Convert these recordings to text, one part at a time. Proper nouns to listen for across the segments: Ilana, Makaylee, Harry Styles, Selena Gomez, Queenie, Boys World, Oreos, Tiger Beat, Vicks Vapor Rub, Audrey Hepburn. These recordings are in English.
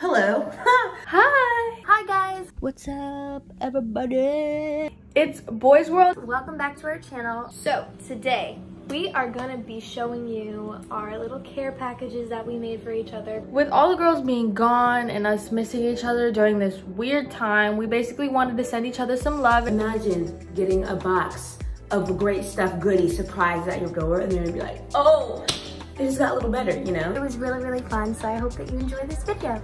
Hello. Hi. Hi guys. What's up everybody? It's Boys World. Welcome back to our channel. So today we are gonna be showing you our little care packages that we made for each other. With all the girls being gone and us missing each other during this weird time, we basically wanted to send each other some love. Imagine getting a box of great stuff, goodies, surprises at your door, and they're gonna be like, oh, it just got a little better, you know? It was really, really fun, so I hope that you enjoyed this video.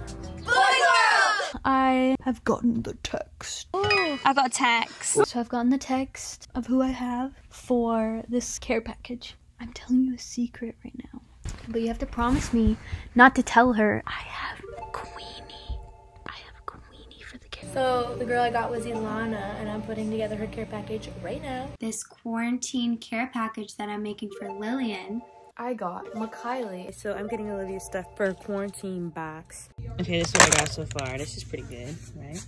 I have gotten the text. Ooh, I got a text. So I've gotten the text of who I have for this care package. I'm telling you a secret right now. But you have to promise me not to tell her. I have Queenie. I have Queenie for the care. So the girl I got was Ilana, and I'm putting together her care package right now. This quarantine care package that I'm making for Lillian. I got Makaylee. So I'm getting Olivia's stuff for a quarantine box. Okay, this is what I got so far. This is pretty good, right?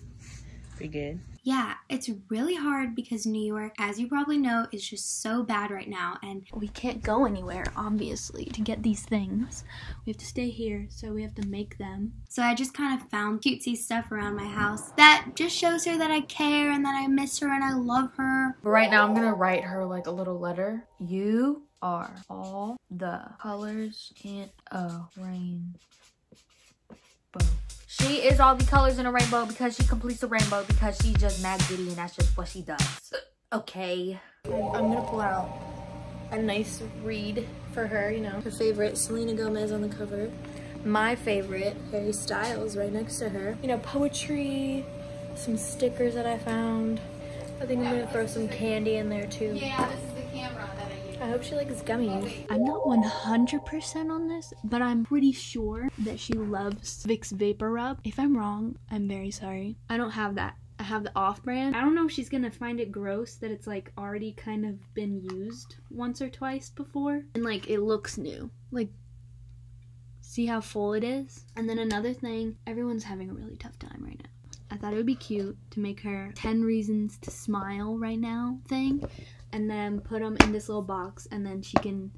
Pretty good. Yeah, it's really hard because New York, as you probably know, is just so bad right now, and we can't go anywhere, obviously, to get these things. We have to stay here, so we have to make them. So I just kind of found cutesy stuff around my house that just shows her that I care and that I miss her and I love her. But right now I'm gonna write her like a little letter. You are all the colors in a rainbow. She is all the colors in a rainbow because she completes the rainbow because she's just mad giddy and that's just what she does. Okay. I'm gonna pull out a nice read for her, you know. Her favorite, Selena Gomez on the cover. My favorite, Harry Styles right next to her. You know, poetry, some stickers that I found. I think I'm gonna throw some candy in there too. Yeah, this is the camera that I use. I hope she likes gummies. I'm not 100% on this, but I'm pretty sure that she loves Vicks Vapor Rub. If I'm wrong, I'm very sorry. I don't have that. I have the off-brand. I don't know if she's gonna find it gross that it's like already kind of been used once or twice before. And like it looks new. Like, see how full it is? And then another thing, everyone's having a really tough time right now. I thought it would be cute to make her 10 reasons to smile right now thing and then put them in this little box and then she can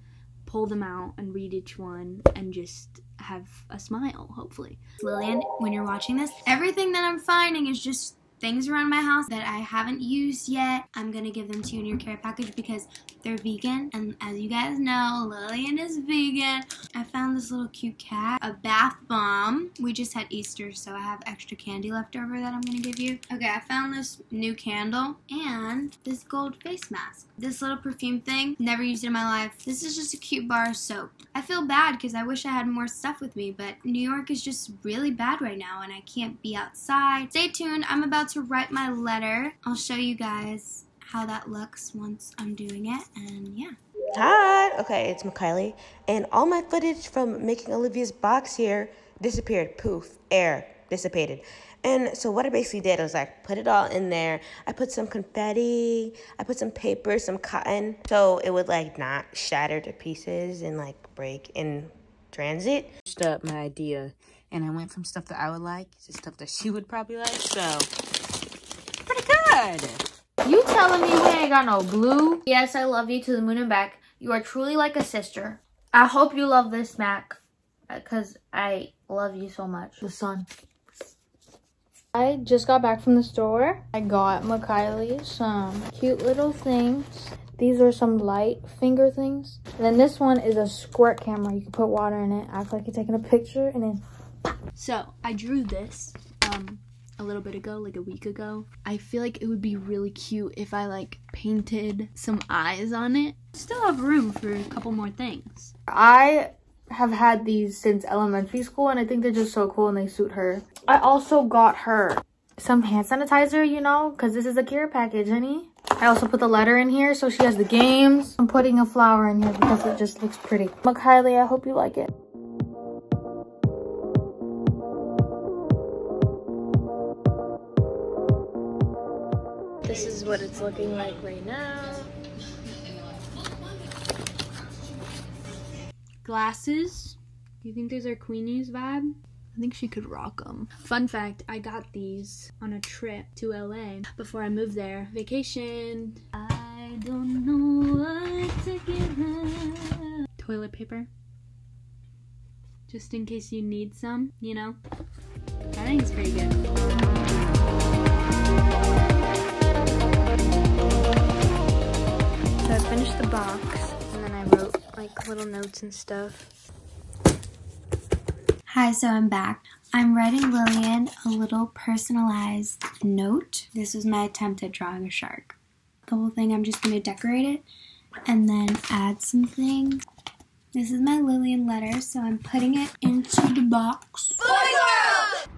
pull them out and read each one and just have a smile, hopefully. Lillian, when you're watching this, everything that I'm finding is just things around my house that I haven't used yet. I'm gonna give them to you in your care package because they're vegan, and as you guys know, Lillian is vegan. I found this little cute cat, a bath bomb. We just had Easter, so I have extra candy left over that I'm gonna give you. Okay, I found this new candle and this gold face mask. This little perfume thing, never used it in my life. This is just a cute bar of soap. I feel bad because I wish I had more stuff with me, but New York is just really bad right now and I can't be outside. Stay tuned, I'm about to write my letter. I'll show you guys how that looks once I'm doing it, and yeah. Hi, okay, it's Makaylee, and all my footage from making Olivia's box here disappeared, poof, air, dissipated. And so what I basically did was like put it all in there. I put some confetti, I put some paper, some cotton, so it would like not shatter to pieces and like break in transit. Just up my idea, and I went from stuff that I would like to stuff that she would probably like, so pretty good. You telling me we ain't got no glue? Yes, I love you to the moon and back. You are truly like a sister. I hope you love this, Mac, because I love you so much. The sun. I just got back from the store. I got Makaylee some cute little things. These are some light finger things. And then this one is a squirt camera. You can put water in it, act like you're taking a picture, and then pop. So I drew this a little bit ago, like a week ago. I feel like it would be really cute if I like painted some eyes on it. Still have room for a couple more things. I have had these since elementary school and I think they're just so cool and they suit her. I also got her some hand sanitizer, you know, because this is a care package, honey. I also put the letter in here so she has the games. I'm putting a flower in here because it just looks pretty. Makaylee, I hope you like it. This is what it's looking like right now. Glasses. Do you think those are Queenie's vibe? I think she could rock them. Fun fact, I got these on a trip to LA before I moved there. Vacation. I don't know what to give her. Toilet paper. Just in case you need some, you know? little notes and stuff. Hi, so I'm back. I'm writing Lillian a little personalized note. This was my attempt at drawing a shark. The whole thing, I'm just going to decorate it and then add some things. This is my Lillian letter, so I'm putting it into the box. Boys World!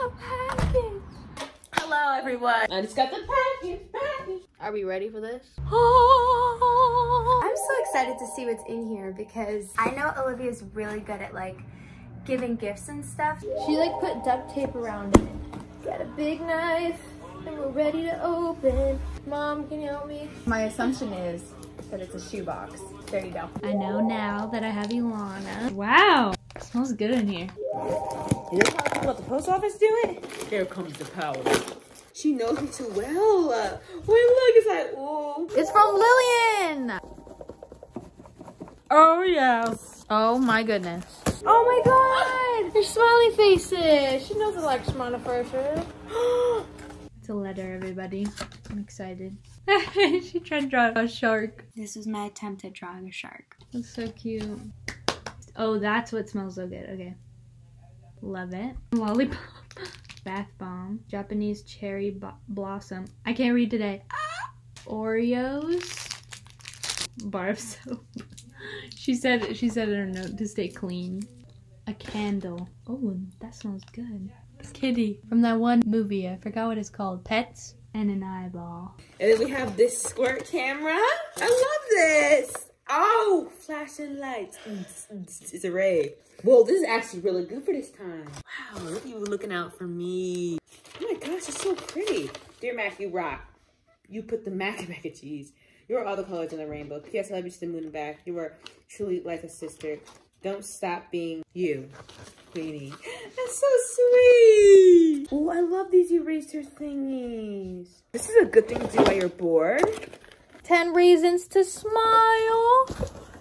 A package! Hello, everyone. I just got the package. Are we ready for this? I'm so excited to see what's in here because I know Olivia's really good at like giving gifts and stuff. She like put duct tape around it. Got a big knife and we're ready to open. Mom, can you help me? My assumption is that it's a shoebox. There you go. I know now that I have Ilana. Wow, it smells good in here. Is this how people at the post office do it? Here comes the power. She knows me too well. Wait, look, it's like, ooh. It's from Lillian. Oh, yes. Oh, my goodness. Oh, my God. Your smiley faces. She knows I like smiling faces. It's a letter, everybody. I'm excited. She tried to draw a shark. This was my attempt at drawing a shark. That's so cute. Oh, that's what smells so good. Okay. Love it. Lollipop. Bath bomb. Japanese cherry blossom. I can't read today. Ah! Oreos. Bar of soap. She said in her note to stay clean. A candle. Oh, that smells good. Kitty from that one movie. I forgot what it's called. Pets and an eyeball. And then we have this squirt camera. I love this. Oh, flashing lights. It's a ray. Whoa, this is actually really good for this time. Wow, look at you looking out for me. Oh my gosh, it's so pretty. Dear Mac, you rock. You put the mac and cheese. You are all the colors in the rainbow. P.S. I love you to the moon and back. You are truly like a sister. Don't stop being you, Queenie. That's so sweet. Oh, I love these eraser thingies. This is a good thing to do while you're bored. 10 reasons to smile.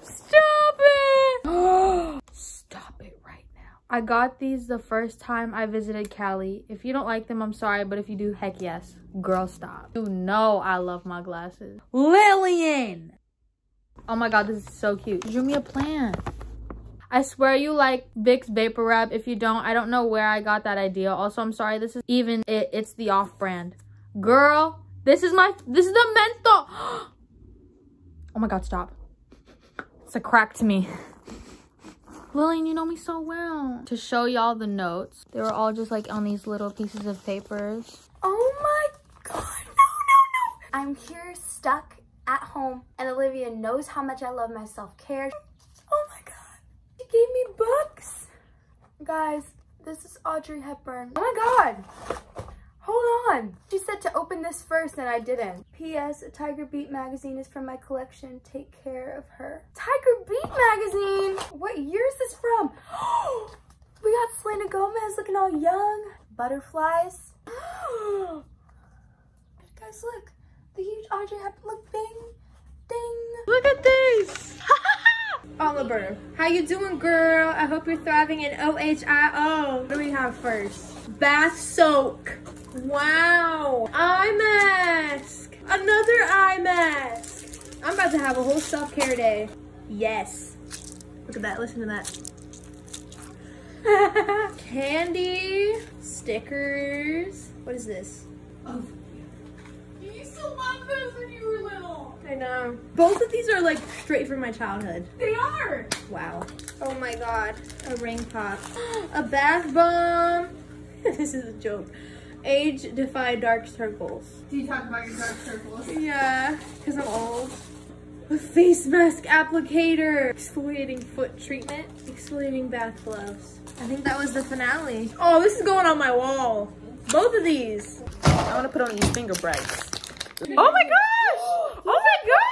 Stop it. Stop it right now. I got these the first time I visited Cali. If you don't like them, I'm sorry, but if you do, heck yes. Girl, stop. You know I love my glasses. Lillian! Oh my God, this is so cute. Drew me a plant. I swear you like Vicks Vapor Rub. If you don't, I don't know where I got that idea. Also, I'm sorry, this is even it. It's the off-brand. Girl, this is the menthol. Oh my God, stop. It's a crack to me. Lillian, you know me so well. To show y'all the notes, they were all just like on these little pieces of papers. Oh my God, no. I'm here stuck at home and Olivia knows how much I love my self-care. Oh my God, she gave me books. Guys, this is Audrey Hepburn. Oh my God. Hold on. She said to open this first and I didn't. P.S. A Tiger Beat magazine is from my collection. Take care of her. Tiger Beat magazine? What year is this from? We got Selena Gomez looking all young. Butterflies. Guys, look. The huge Audrey Hepburn. Look, bing, ding. Look at these. Oliver, how you doing, girl? I hope you're thriving in OHIO. What do we have first? Bath soak. Wow, eye mask, another eye mask. I'm about to have a whole self-care day. Yes, look at that, listen to that. Candy, stickers. What is this? Oh, you used to love those when you were little. I know. Both of these are like straight from my childhood. They are. Wow. Oh my God, a ring pop, a bath bomb. This is a joke. Age defy dark circles. Do you talk about your dark circles? Yeah, because I'm old. A face mask applicator. Exfoliating foot treatment. Exfoliating bath gloves. I think that was the finale. Oh, this is going on my wall. Both of these. I want to put on these finger brights. Oh my gosh! Oh my gosh!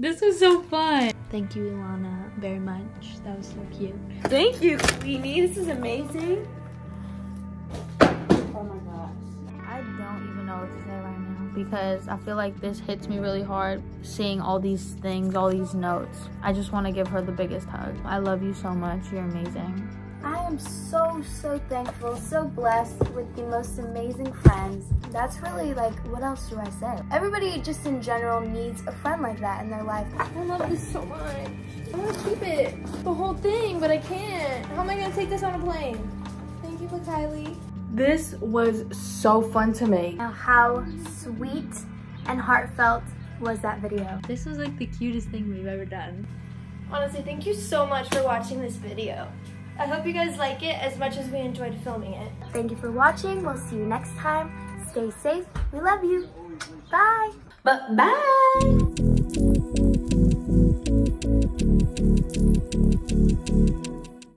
This was so fun. Thank you, Ilana, very much. That was so cute. Thank you, Queenie. This is amazing. Oh my gosh. I don't even know what to say right now. because I feel like this hits me really hard, seeing all these things, all these notes. I just want to give her the biggest hug. I love you so much. You're amazing. I am so, so thankful, so blessed with the most amazing friends. That's really, like, what else do I say? Everybody just in general needs a friend like that in their life. I love this so much. I want to keep it, the whole thing, but I can't. How am I going to take this on a plane? Thank you for Kylie. This was so fun to make. How sweet and heartfelt was that video? This was like the cutest thing we've ever done. Honestly, thank you so much for watching this video. I hope you guys like it as much as we enjoyed filming it. Thank you for watching. We'll see you next time. Stay safe. We love you. Bye. Bye.